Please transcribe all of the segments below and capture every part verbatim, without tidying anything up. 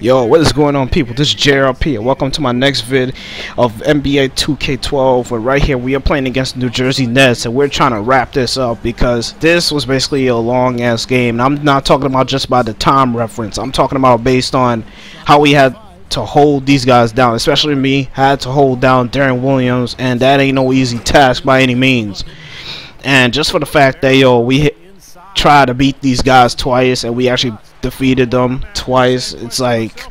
Yo, what is going on, people? This is J R P and welcome to my next vid of N B A two K twelve. Where right here we are playing against New Jersey Nets, and we're trying to wrap this up because this was basically a long ass game. And I'm not talking about just by the time reference, I'm talking about based on how we had to hold these guys down, especially me. I had to hold down Darren Williams, and that ain't no easy task by any means. And just for the fact that, yo, we hit try to beat these guys twice and we actually defeated them twice, it's like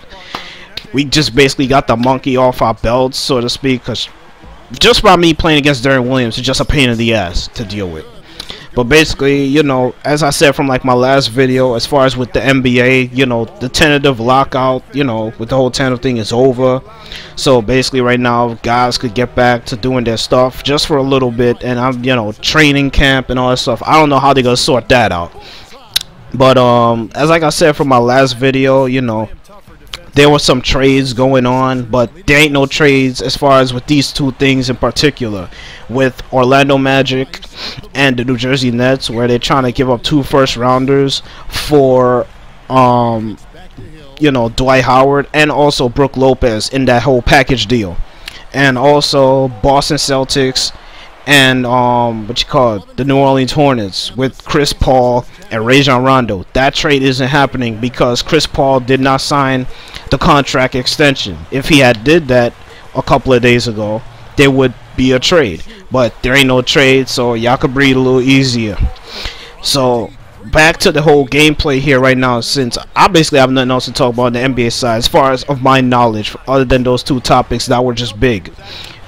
we just basically got the monkey off our belts, so to speak, because just by me playing against Darren Williams is just a pain in the ass to deal with. But basically, you know, as I said from like my last video, as far as with the N B A, you know, the tentative lockout, you know, with the whole tentative thing is over. So basically right now, guys could get back to doing their stuff just for a little bit. And I'm, you know, training camp and all that stuff. I don't know how they're going to sort that out. But um, as like I said from my last video, you know, there were some trades going on, but there ain't no trades as far as with these two things in particular, with Orlando Magic and the New Jersey Nets, where they're trying to give up two first rounders for, um, you know, Dwight Howard and also Brooke Lopez in that whole package deal, and also Boston Celtics and um, what you call it, the New Orleans Hornets with Chris Paul and Rajon Rondo. That trade isn't happening because Chris Paul did not sign the contract extension. If he had did that a couple of days ago, there would be a trade, but there ain't no trade, so y'all could breathe a little easier. So back to the whole gameplay here right now, since I basically have nothing else to talk about on the N B A side as far as of my knowledge, other than those two topics that were just big.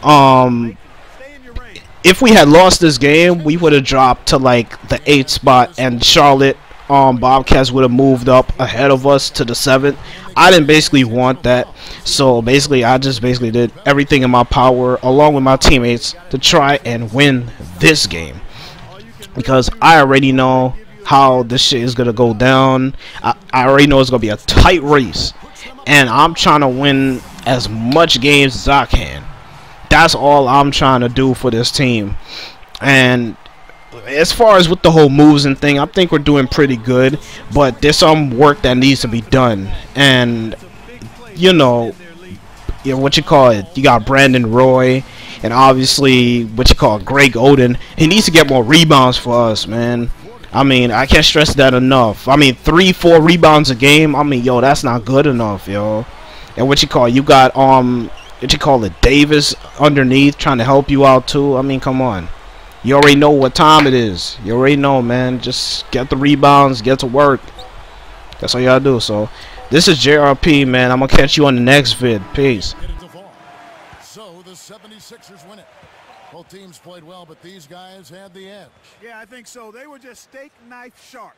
Um. If we had lost this game, we would have dropped to like the eighth spot, and Charlotte um, Bobcats would have moved up ahead of us to the seventh. I didn't basically want that, so basically I just basically did everything in my power along with my teammates to try and win this game, because I already know how this shit is gonna go down. I, I already know it's gonna be a tight race, and I'm trying to win as much games as I can. That's all I'm trying to do for this team. And as far as with the whole moves and thing, I think we're doing pretty good, but there's some work that needs to be done. And you know, you know what you call it, you got Brandon Roy and obviously what you call Greg Oden. He needs to get more rebounds for us, man. I mean, I can't stress that enough. I mean, three four rebounds a game, I mean, yo, that's not good enough, yo. And what you call, you got um what you call it, Davis underneath trying to help you out too. I mean, come on, you already know what time it is. You already know, man. Just get the rebounds, get to work. That's all y'all do. So this is J R P, man. I'm gonna catch you on the next vid. Peace. So the seventy-sixers win it. Both teams played well, but these guys had the edge. Yeah, I think so. They were just steak knife sharp.